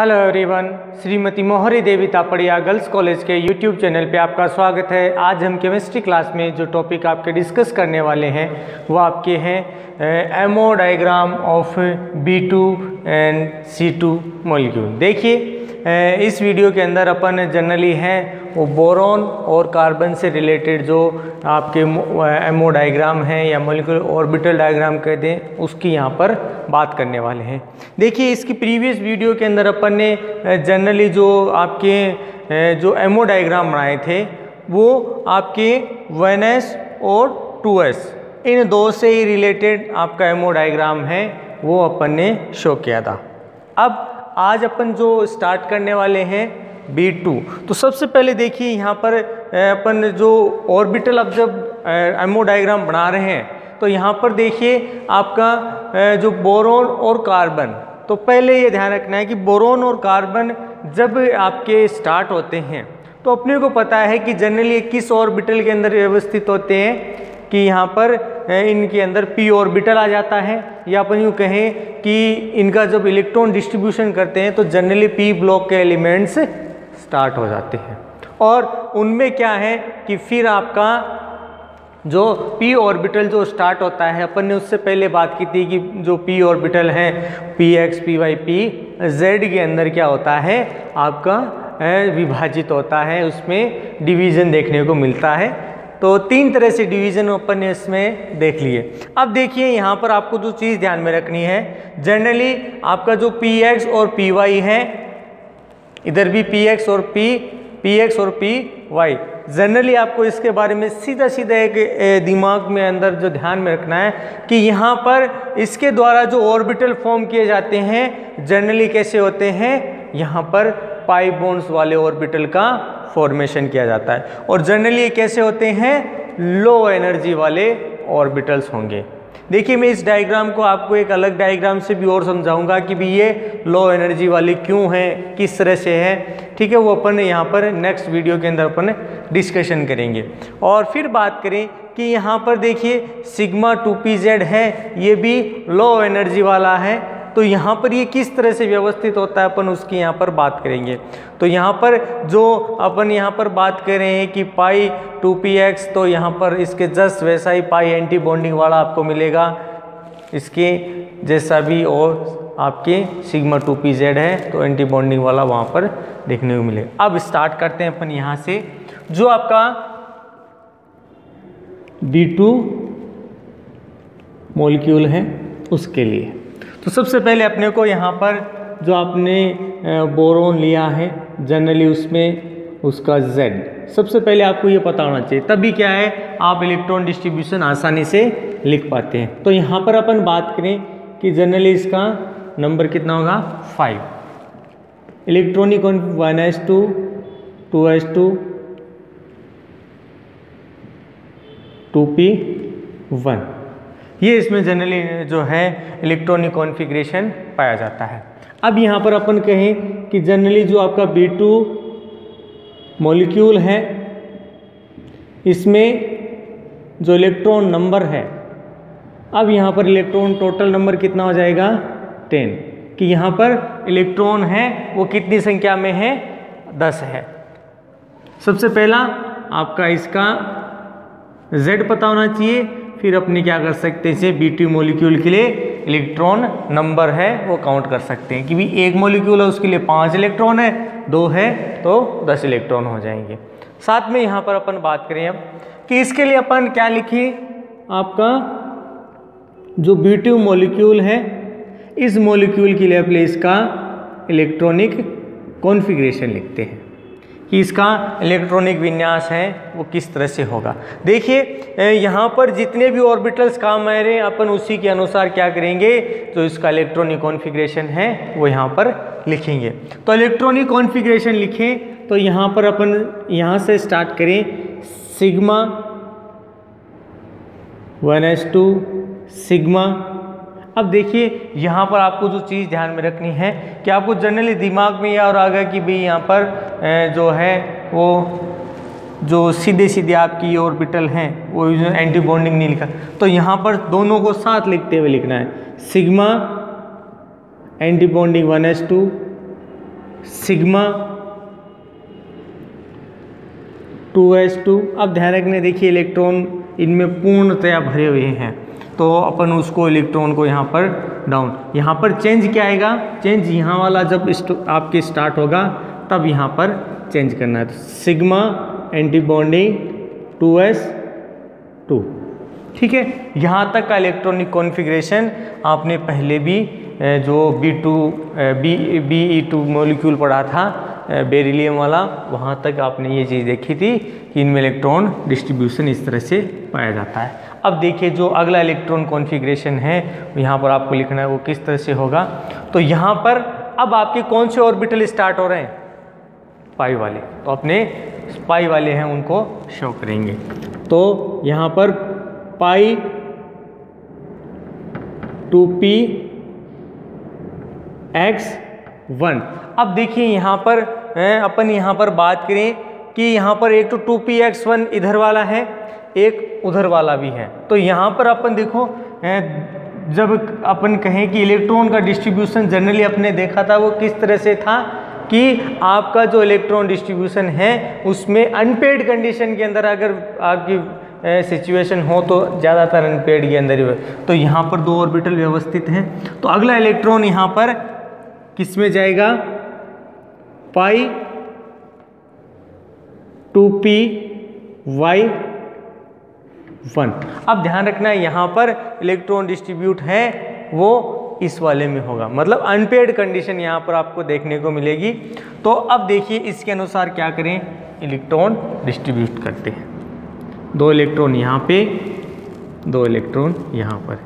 Hello everyone, Shrimati मोहरी Devi Tapadia girls college के YouTube channel पे आपका स्वागत है। आज हम केमिस्ट्री क्लास में जो टॉपिक आपके डिस्कस करने वाले हैं वो आपके हैं MO diagram of B2 and C2 molecule. देखिए, इस वीडियो के अंदर अपन जनरली हैं वो बोरॉन और कार्बन से रिलेटेड जो आपके एमओ डायग्राम हैं या मॉलिक्यूलर ऑर्बिटल डायग्राम कह दें, उसकी यहाँ पर बात करने वाले हैं। देखिए, इसकी प्रीवियस वीडियो के अंदर अपन ने जनरली जो आपके जो एमओ डायग्राम बनाए थे वो आपके 1s और 2s इन दो से ही रिलेटेड आपका एमओ डायग्राम है वो अपन ने शो किया था। अब आज अपन जो स्टार्ट करने वाले हैं B2। तो सबसे पहले देखिए यहाँ पर अपन जो ऑर्बिटल, अब जब एमओ डायग्राम बना रहे हैं तो यहाँ पर देखिए आपका जो बोरॉन और कार्बन, तो पहले ये ध्यान रखना है कि बोरॉन और कार्बन जब आपके स्टार्ट होते हैं तो अपने को पता है कि जनरली किस ऑर्बिटल के अंदर व्यवस्थित होते हैं कि यहाँ पर इनके अंदर p ऑर्बिटल आ जाता है, या अपन यूँ कहें कि इनका जब इलेक्ट्रॉन डिस्ट्रीब्यूशन करते हैं तो जनरली p ब्लॉक के एलिमेंट्स स्टार्ट हो जाते हैं। और उनमें क्या है कि फिर आपका जो p ऑर्बिटल जो स्टार्ट होता है, अपन ने उससे पहले बात की थी कि जो p ऑर्बिटल हैं px, py, pz के अंदर क्या होता है आपका विभाजित होता है, उसमें डिवीज़न देखने को मिलता है। तो तीन तरह से डिवीज़न अपन ने इसमें देख लिए। अब देखिए यहाँ पर आपको जो चीज़ ध्यान में रखनी है, जनरली आपका जो px और py है, इधर भी px और py, जनरली आपको इसके बारे में सीधा एक दिमाग में अंदर जो ध्यान में रखना है कि यहाँ पर इसके द्वारा जो ऑर्बिटल फॉर्म किए जाते हैं जनरली कैसे होते हैं, यहाँ पर पाई बॉन्ड्स वाले ऑर्बिटल का फॉर्मेशन किया जाता है। और जनरली ये कैसे होते हैं, लो एनर्जी वाले ऑर्बिटल्स होंगे। देखिए, मैं इस डायग्राम को आपको एक अलग डायग्राम से भी और समझाऊंगा कि भी ये लो एनर्जी वाले क्यों हैं, किस तरह से हैं, ठीक है, वो अपन यहाँ पर नेक्स्ट वीडियो के अंदर अपन डिस्कशन करेंगे। और फिर बात करें कि यहाँ पर देखिए सिग्मा 2pz है, ये भी लो एनर्जी वाला है, तो यहाँ पर ये किस तरह से व्यवस्थित होता है अपन उसकी यहाँ पर बात करेंगे। तो यहाँ पर जो अपन यहाँ पर बात कर रहे हैं कि पाई 2px, तो यहाँ पर इसके जस्ट वैसा ही पाई एंटी बॉन्डिंग वाला आपको मिलेगा, इसके जैसा भी, और आपके सिग्मा 2pz है तो एंटी बॉन्डिंग वाला वहाँ पर देखने को मिलेगा। अब स्टार्ट करते हैं अपन यहाँ से, जो आपका B2 मॉलिक्यूल है उसके लिए। तो सबसे पहले अपने को यहाँ पर जो आपने बोरॉन लिया है, जनरली उसमें उसका Z सबसे पहले आपको ये पता होना चाहिए, तभी क्या है आप इलेक्ट्रॉन डिस्ट्रीब्यूशन आसानी से लिख पाते हैं। तो यहाँ पर अपन बात करें कि जनरली इसका नंबर कितना होगा, 5 electronic on 1s2, 2s2, 2p1, ये इसमें जनरली जो है इलेक्ट्रॉनिक कॉन्फ़िगरेशन पाया जाता है। अब यहाँ पर अपन कहें कि जनरली जो आपका B2 मॉलिक्यूल है इसमें जो इलेक्ट्रॉन नंबर है, अब यहाँ पर इलेक्ट्रॉन टोटल नंबर कितना हो जाएगा, 10, कि यहाँ पर इलेक्ट्रॉन है वो कितनी संख्या में है, 10 है। सबसे पहला आपका इसका Z पता होना चाहिए, फिर अपने क्या कर सकते हैं इसे B2 मॉलिक्यूल के लिए इलेक्ट्रॉन नंबर है वो काउंट कर सकते हैं कि भी एक मॉलिक्यूल है उसके लिए 5 इलेक्ट्रॉन है, 2 है तो 10 इलेक्ट्रॉन हो जाएंगे। साथ में यहाँ पर अपन बात करें अब कि इसके लिए अपन क्या लिखे, आपका जो B2 मॉलिक्यूल है इस मॉलिक्यूल के लिए अपन इसका इलेक्ट्रॉनिक कॉन्फ़िगरेशन लिखते हैं कि इसका इलेक्ट्रॉनिक विन्यास है वो किस तरह से होगा। देखिए, यहाँ पर जितने भी ऑर्बिटल्स काम आ रहे हैं अपन उसी के अनुसार क्या करेंगे, तो इसका इलेक्ट्रॉनिक कॉन्फ़िगरेशन है वो यहाँ पर लिखेंगे। तो इलेक्ट्रॉनिक कॉन्फ़िगरेशन लिखें तो यहाँ पर अपन यहाँ से स्टार्ट करें, सिग्मा 1s2, सिग्मा। अब देखिए यहाँ पर आपको जो चीज़ ध्यान में रखनी है कि आपको जनरली दिमाग में यह और आ गया कि भाई यहाँ पर जो है वो जो सीधे सीधे आपकी ऑर्बिटल हैं वो एंटी बॉन्डिंग नहीं लिखा, तो यहाँ पर दोनों को साथ लिखते हुए लिखना है, sigma anti bonding 1s2, sigma 2s2। अब ध्यान रखने, देखिए इलेक्ट्रॉन इनमें पूर्णतया भरे हुए हैं, तो अपन उसको इलेक्ट्रॉन को यहाँ पर डाउन, यहाँ पर चेंज क्या आएगा, चेंज यहाँ वाला जब आपके स्टार्ट होगा तब यहाँ पर चेंज करना है। तो सिग्मा एंटीबॉन्डिंग 2s2, ठीक है। यहाँ तक का इलेक्ट्रॉनिक कॉन्फ़िगरेशन आपने पहले भी जो BE2 मॉलिक्यूल पढ़ा था बेरिलियम वाला, वहाँ तक आपने ये चीज़ देखी थी कि इनमें इलेक्ट्रॉन डिस्ट्रीब्यूशन इस तरह से पाया जाता है। अब देखिए जो अगला इलेक्ट्रॉन कॉन्फ़िगरेशन है यहाँ पर आपको लिखना है वो किस तरह से होगा। तो यहाँ पर अब आपके कौन से ऑर्बिटल स्टार्ट हो रहे हैं, पाई वाले, तो अपने पाई वाले हैं उनको शो करेंगे। तो यहाँ पर पाई 2p x 1। अब देखिए यहाँ पर अपन यहाँ पर बात करें कि यहाँ पर एक तो 2p x 1 इधर वाला है, एक उधर वाला भी है। तो यहाँ पर अपन देखो जब अपन कहें कि इलेक्ट्रॉन का डिस्ट्रीब्यूशन जनरली अपने देखा था वो किस तरह से था कि आपका जो इलेक्ट्रॉन डिस्ट्रीब्यूशन है उसमें अनपेड कंडीशन के अंदर अगर आपकी सिचुएशन हो तो ज़्यादातर अनपेड के अंदर ही। तो यहाँ पर दो ऑर्बिटल व्यवस्थित हैं। तो अगला इलेक्ट्रॉन यहाँ पर किसमें जाएगा, पाई 2p y 1। अब ध्यान रखना है यहाँ पर इलेक्ट्रॉन डिस्ट्रीब्यूट है वो इस वाले में होगा, मतलब अनपेड कंडीशन यहाँ पर आपको देखने को मिलेगी। तो अब देखिए इसके अनुसार क्या करें, इलेक्ट्रॉन डिस्ट्रीब्यूट करते हैं। दो इलेक्ट्रॉन यहाँ पे, दो इलेक्ट्रॉन यहाँ पर,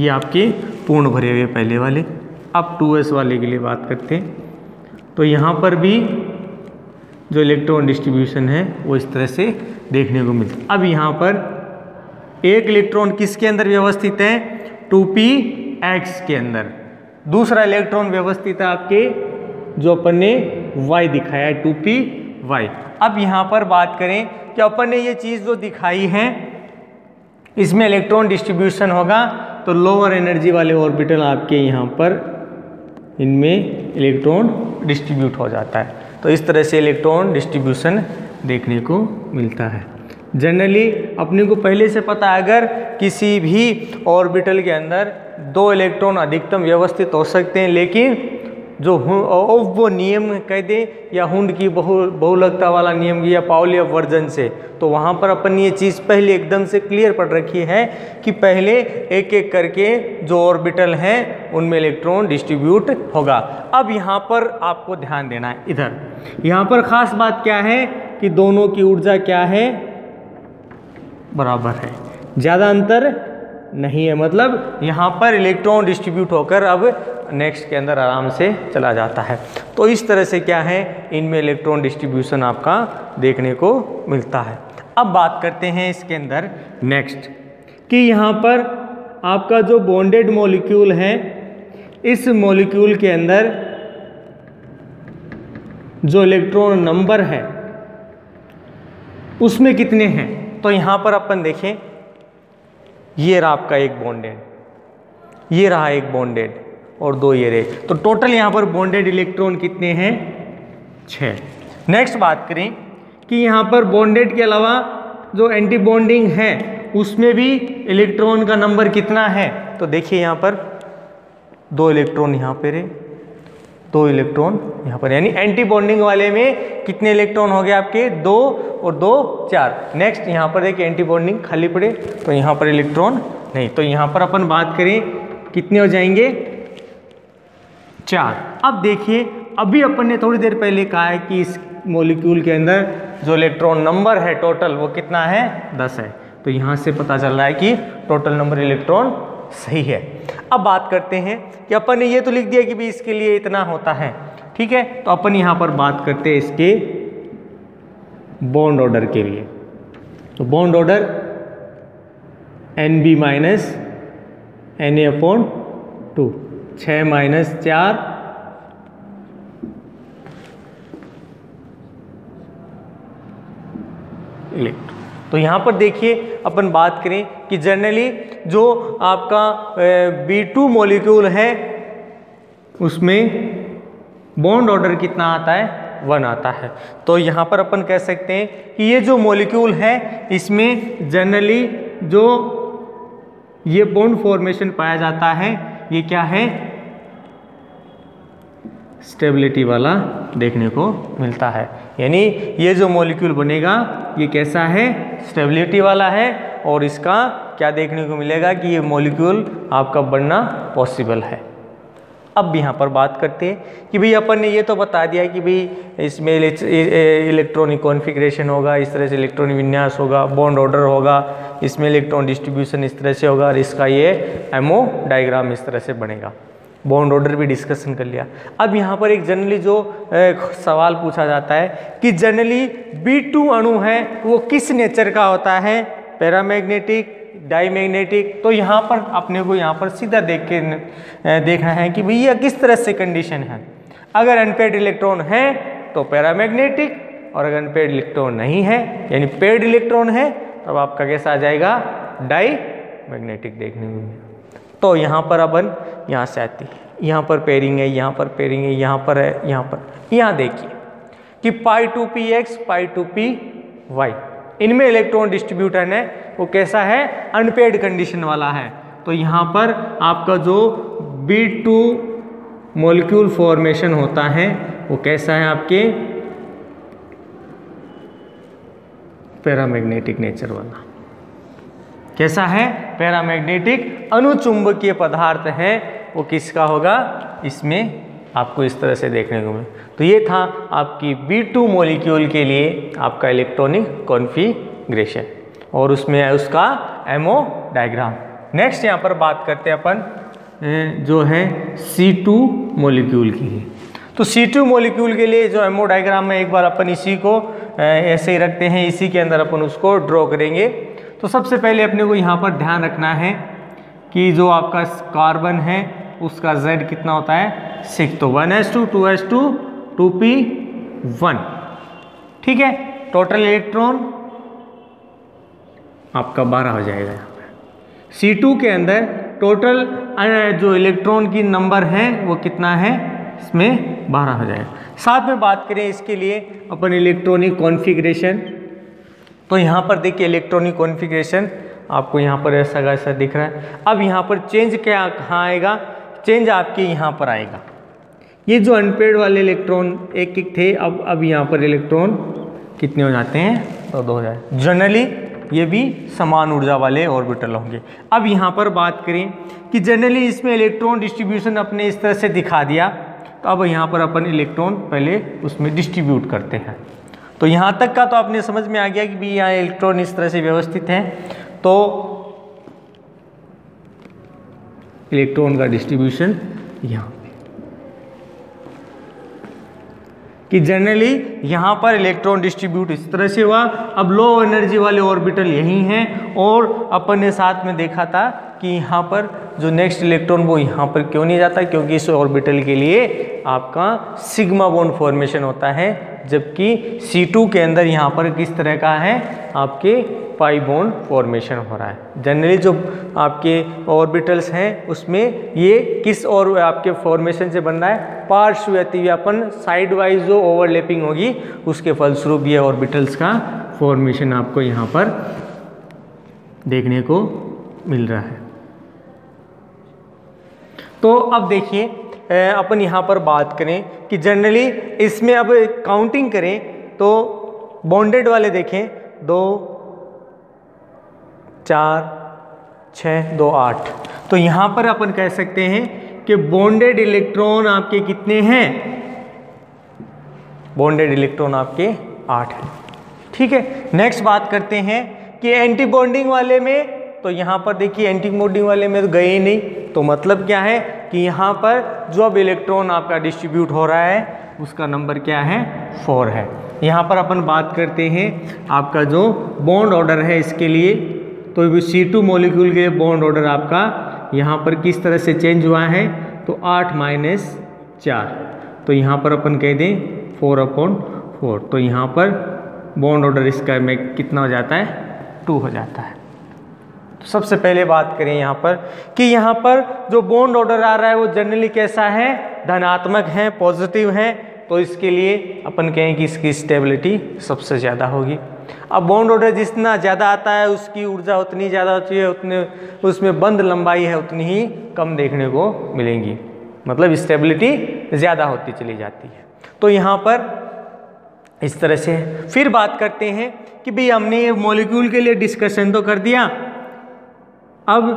ये आपके पूर्ण भरे हुए पहले वाले। अब 2s वाले के लिए बात करते हैं। तो यहाँ पर भी जो इलेक्ट्रॉन डिस्ट्रीब्यूशन है वो इस तरह से देखने को मिलता है। अब यहाँ पर एक इलेक्ट्रॉन किसके अंदर व्यवस्थित है, 2p x के अंदर। दूसरा इलेक्ट्रॉन व्यवस्थित है आपके जो अपन ने y दिखाया है, 2p y। अब यहाँ पर बात करें कि अपन ने ये चीज़ जो दिखाई है इसमें इलेक्ट्रॉन डिस्ट्रीब्यूशन होगा, तो लोअर एनर्जी वाले ऑर्बिटल आपके यहाँ पर इनमें इलेक्ट्रॉन डिस्ट्रीब्यूट हो जाता है। तो इस तरह से इलेक्ट्रॉन डिस्ट्रीब्यूशन देखने को मिलता है। जनरली अपने को पहले से पता है अगर किसी भी ऑर्बिटल के अंदर दो इलेक्ट्रॉन अधिकतम व्यवस्थित हो सकते हैं, लेकिन जो वो नियम कह दें या हुंड की बहुलकता वाला नियम या पाउली वर्जन से, तो वहाँ पर अपन ये चीज़ पहले एकदम से क्लियर पढ़ रखी है कि पहले एक एक करके जो ऑर्बिटल हैं उनमें इलेक्ट्रॉन डिस्ट्रीब्यूट होगा। अब यहाँ पर आपको ध्यान देना है, इधर यहाँ पर ख़ास बात क्या है कि दोनों की ऊर्जा क्या है, बराबर है, ज़्यादा अंतर नहीं है। मतलब यहाँ पर इलेक्ट्रॉन डिस्ट्रीब्यूट होकर अब नेक्स्ट के अंदर आराम से चला जाता है। तो इस तरह से क्या है, इनमें इलेक्ट्रॉन डिस्ट्रीब्यूशन आपका देखने को मिलता है। अब बात करते हैं इसके अंदर नेक्स्ट कि यहाँ पर आपका जो बॉन्डेड मॉलिक्यूल है इस मॉलिक्यूल के अंदर जो इलेक्ट्रॉन नंबर है उसमें कितने हैं। तो यहाँ पर अपन देखें, ये रहा आपका एक बॉन्डेड, ये रहा एक बॉन्डेड और दो ये रहे, तो टोटल यहाँ पर बॉन्डेड इलेक्ट्रॉन कितने हैं, 6। नेक्स्ट बात करें कि यहाँ पर बॉन्डेड के अलावा जो एंटी बॉन्डिंग है उसमें भी इलेक्ट्रॉन का नंबर कितना है। तो देखिए यहाँ पर दो इलेक्ट्रॉन यहाँ पे रहे, दो इलेक्ट्रॉन यहाँ पर, यानी एंटी बॉन्डिंग वाले में कितने इलेक्ट्रॉन हो गए आपके, 2 और 2 4। नेक्स्ट यहाँ पर देखिए एंटी बॉन्डिंग खाली पड़े तो यहाँ पर इलेक्ट्रॉन नहीं, तो यहाँ पर अपन बात करें कितने हो जाएंगे, 4। अब देखिए अभी अपन ने थोड़ी देर पहले कहा है कि इस मॉलिक्यूल के अंदर जो इलेक्ट्रॉन नंबर है टोटल वो कितना है, 10 है। तो यहाँ से पता चल रहा है कि टोटल नंबर इलेक्ट्रॉन सही है। अब बात करते हैं कि अपन ने ये तो लिख दिया कि भी इसके लिए इतना होता है, ठीक है। तो अपन यहाँ पर बात करते हैं इसके बॉन्ड ऑर्डर के लिए। तो bond order NB - Na/2, 6 - 4, electron. तो यहाँ पर देखिए अपन बात करें कि जनरली जो आपका B2 मॉलिक्यूल है उसमें बॉन्ड ऑर्डर कितना आता है, 1 आता है। तो यहाँ पर अपन कह सकते हैं कि ये जो मॉलिक्यूल है इसमें जनरली जो ये बॉन्ड फॉर्मेशन पाया जाता है ये क्या है, स्टेबिलिटी वाला देखने को मिलता है। यानी ये जो मॉलिक्यूल बनेगा ये कैसा है, स्टेबिलिटी वाला है और इसका क्या देखने को मिलेगा कि ये मॉलिक्यूल आपका बनना पॉसिबल है। अब यहाँ पर बात करते हैं कि भाई अपन ने ये तो बता दिया कि भाई इसमें इलेक्ट्रॉनिक कॉन्फ़िगरेशन होगा, इस तरह से इलेक्ट्रॉनिक विन्यास होगा, बॉन्ड ऑर्डर होगा, इसमें इलेक्ट्रॉन डिस्ट्रीब्यूशन इस तरह से होगा और इसका ये एमओ डायग्राम इस तरह से बनेगा। बॉन्ड ऑर्डर भी डिस्कशन कर लिया। अब यहाँ पर एक जनरली जो सवाल पूछा जाता है कि जनरली B2 अणु है वो किस नेचर का होता है, पैरामैग्नेटिक, डाईमैग्नेटिक। तो यहाँ पर अपने को यहाँ पर सीधा देख के देखना है कि भैया किस तरह से कंडीशन है। अगर अनपेड इलेक्ट्रॉन है तो पैरामैग्नेटिक और अगर अनपेड इलेक्ट्रॉन नहीं है यानी पेड इलेक्ट्रॉन है तब तो आपका कैसा आ जाएगा, डाईमैग्नेटिक देखने को। तो यहाँ पर अपन यहाँ से आती है, यहाँ पर पेयरिंग है, यहाँ पर पेयरिंग है, यहाँ पर है, यहाँ पर। यहाँ देखिए कि π2px π2py इनमें इलेक्ट्रॉन डिस्ट्रीब्यूशन है वो कैसा है, अनपेड कंडीशन वाला है। तो यहाँ पर आपका जो B2 मॉलिक्यूल फॉर्मेशन होता है वो कैसा है, आपके पैरामैग्नेटिक नेचर वाला। कैसा है, पैरामैग्नेटिक। अनुचुंबकीय पदार्थ है वो किसका होगा, इसमें आपको इस तरह से देखने को मिले। तो ये था आपकी B2 मॉलिक्यूल के लिए आपका इलेक्ट्रॉनिक कॉन्फ़िगरेशन और उसमें उसका एमओ डायग्राम। नेक्स्ट यहाँ पर बात करते हैं अपन जो है C2 मॉलिक्यूल के लिए। तो C2 मॉलिक्यूल के लिए जो एमओ डायग्राम है एक बार अपन इसी को ऐसे ही रखते हैं, इसी के अंदर अपन उसको ड्रॉ करेंगे। तो सबसे पहले अपने को यहाँ पर ध्यान रखना है कि जो आपका कार्बन है उसका Z कितना होता है 6, तो 1s2, 2s2, 2p1, ठीक है। टोटल इलेक्ट्रॉन आपका 12 हो जाएगा। यहाँ पर C2 के अंदर टोटल जो इलेक्ट्रॉन की नंबर है वो कितना है, इसमें 12 हो जाएगा। साथ में बात करें इसके लिए अपन इलेक्ट्रॉनिक कॉन्फ़िगरेशन, तो यहाँ पर देखिए इलेक्ट्रॉनिक कॉन्फ़िगरेशन आपको यहाँ पर ऐसा का ऐसा दिख रहा है। अब यहाँ पर चेंज क्या कहाँ आएगा, चेंज आपके यहाँ पर आएगा। ये जो अनपेड वाले इलेक्ट्रॉन एक एक थे, अब यहाँ पर इलेक्ट्रॉन कितने हो जाते हैं, तो 2 हो जाए। जनरली ये भी समान ऊर्जा वाले ऑर्बिटल होंगे। अब यहाँ पर बात करें कि जनरली इसमें इलेक्ट्रॉन डिस्ट्रीब्यूशन अपने इस तरह से दिखा दिया, तो अब यहाँ पर अपन इलेक्ट्रॉन पहले उसमें डिस्ट्रीब्यूट करते हैं। तो यहाँ तक का तो आपने समझ में आ गया कि भाई यहाँ इलेक्ट्रॉन इस तरह से व्यवस्थित हैं, तो इलेक्ट्रॉन का डिस्ट्रीब्यूशन यहाँ पे कि जनरली यहाँ पर इलेक्ट्रॉन डिस्ट्रीब्यूट इस तरह से हुआ। अब लो एनर्जी वाले ऑर्बिटल यही हैं और अपन ने साथ में देखा था कि यहाँ पर जो नेक्स्ट इलेक्ट्रॉन वो यहाँ पर क्यों नहीं जाता, क्योंकि इस ऑर्बिटल के लिए आपका सिग्मा बॉन्ड फॉर्मेशन होता है, जबकि C2 के अंदर यहाँ पर किस तरह का है, आपके पाई बॉन्ड फॉर्मेशन हो रहा है। जनरली जो आपके ऑर्बिटल्स हैं उसमें ये किस और आपके फॉर्मेशन से बन रहा है, पार्श्व अतिव्यापन, साइड वाइज जो ओवरलैपिंग होगी उसके फलस्वरूप ये ऑर्बिटल्स का फॉर्मेशन आपको यहाँ पर देखने को मिल रहा है। तो अब देखिए अपन यहाँ पर बात करें कि जनरली इसमें अब काउंटिंग करें तो बॉन्डेड वाले देखें 2, 4, 6, 2, 8। तो यहाँ पर अपन कह सकते हैं कि बॉन्डेड इलेक्ट्रॉन आपके कितने हैं, बॉन्डेड इलेक्ट्रॉन आपके 8 हैं, ठीक है। नेक्स्ट बात करते हैं कि एंटी बॉन्डिंग वाले में, तो यहाँ पर देखिए एंटी बॉन्डिंग वाले में तो गए ही नहीं, तो मतलब क्या है कि यहाँ पर जो अब इलेक्ट्रॉन आपका डिस्ट्रीब्यूट हो रहा है उसका नंबर क्या है, 4 है। यहाँ पर अपन बात करते हैं आपका जो बॉन्ड ऑर्डर है इसके लिए, तो C2 मॉलिक्यूल के बॉन्ड ऑर्डर आपका यहाँ पर किस तरह से चेंज हुआ है, तो 8 - 4, तो यहाँ पर अपन कह दें 4/4। तो यहाँ पर बॉन्ड ऑर्डर इसका में कितना हो जाता है, 2 हो जाता है। तो सबसे पहले बात करें यहाँ पर कि यहाँ पर जो बॉन्ड ऑर्डर आ रहा है वो जनरली कैसा है, धनात्मक हैं, पॉजिटिव हैं, तो इसके लिए अपन कहें कि इसकी स्टेबिलिटी सबसे ज़्यादा होगी। अब बॉन्ड ऑर्डर जितना ज़्यादा आता है उसकी ऊर्जा उतनी ज़्यादा होती है, उतने उसमें बंध लंबाई है उतनी ही कम देखने को मिलेंगी, मतलब स्टेबिलिटी ज़्यादा होती चली जाती है। तो यहाँ पर इस तरह से फिर बात करते हैं कि भाई हमने मॉलिक्यूल के लिए डिस्कशन तो कर दिया, अब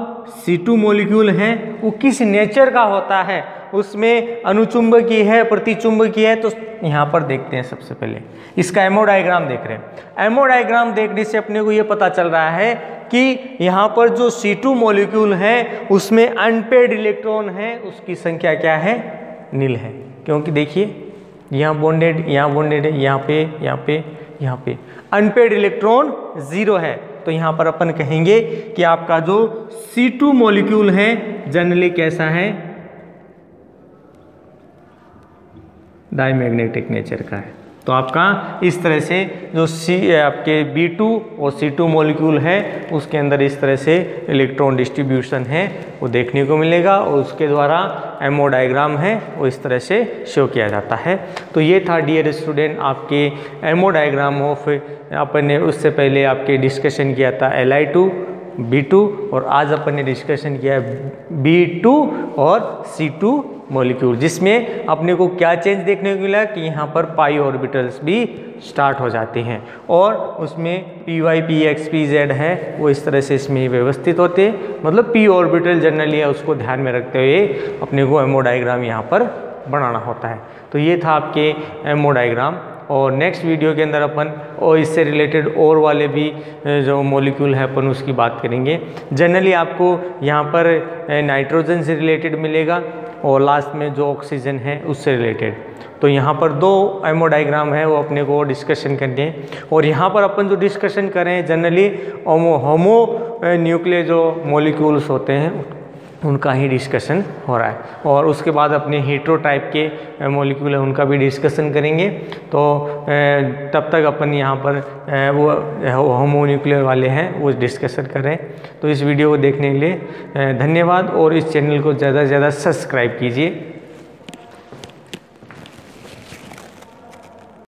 C2 मॉलिक्यूल है वो किस नेचर का होता है, उसमें अनुचुंबकीय है, प्रतिचुंबकीय है। तो यहाँ पर देखते हैं सबसे पहले इसका एमो डायग्राम देख रहे हैं। एमो डायग्राम देखने से अपने को ये पता चल रहा है कि यहाँ पर जो C2 मॉलिक्यूल है उसमें अनपेड इलेक्ट्रॉन है, उसकी संख्या क्या है, नील है, क्योंकि देखिए यहाँ बॉन्डेड है, यहाँ पे अनपेड इलेक्ट्रॉन जीरो है। तो यहाँ पर अपन कहेंगे कि आपका जो C2 मॉलिक्यूल है जनरली कैसा है, डायमैग्नेटिक नेचर का है। तो आपका इस तरह से जो आपके B2 और C2 मॉलिक्यूल है उसके अंदर इस तरह से इलेक्ट्रॉन डिस्ट्रीब्यूशन है वो देखने को मिलेगा, और उसके द्वारा एमओ डायग्राम है वो इस तरह से शो किया जाता है। तो ये था डियर स्टूडेंट आपके एमओ डायग्राम ऑफ, अपन ने उससे पहले आपके डिस्कशन किया था Li2, B2, और आज अपन ने डिस्कशन किया है B2 और C2 मॉलिक्यूल, जिसमें अपने को क्या चेंज देखने को मिला कि यहाँ पर पाई ऑर्बिटल्स भी स्टार्ट हो जाते हैं, और उसमें P Y, P X, P Z है वो इस तरह से इसमें व्यवस्थित होते हैं, मतलब पी ऑर्बिटल जनरली है उसको ध्यान में रखते हुए अपने को एमओ डायग्राम यहाँ पर बनाना होता है। तो ये था आपके एमओ डायग्राम, और नेक्स्ट वीडियो के अंदर अपन और इससे रिलेटेड और वाले भी जो मॉलिक्यूल है अपन उसकी बात करेंगे। जनरली आपको यहाँ पर नाइट्रोजन से रिलेटेड मिलेगा, और लास्ट में जो ऑक्सीजन है उससे रिलेटेड। तो यहाँ पर दो एमओ डायग्राम है वो अपने को डिस्कशन करने हैं, और यहाँ पर अपन जो डिस्कशन करें जनरली होमो न्यूक्लियर जो मॉलिक्यूल्स होते हैं उनका ही डिस्कशन हो रहा है, और उसके बाद अपने हीट्रो टाइप के मॉलिक्यूल है उनका भी डिस्कशन करेंगे। तो तब तक अपन यहाँ पर वो होमो न्यूक्लियर वाले हैं वो डिस्कशन करें। तो इस वीडियो को देखने के लिए धन्यवाद, और इस चैनल को ज़्यादा से ज़्यादा सब्सक्राइब कीजिए।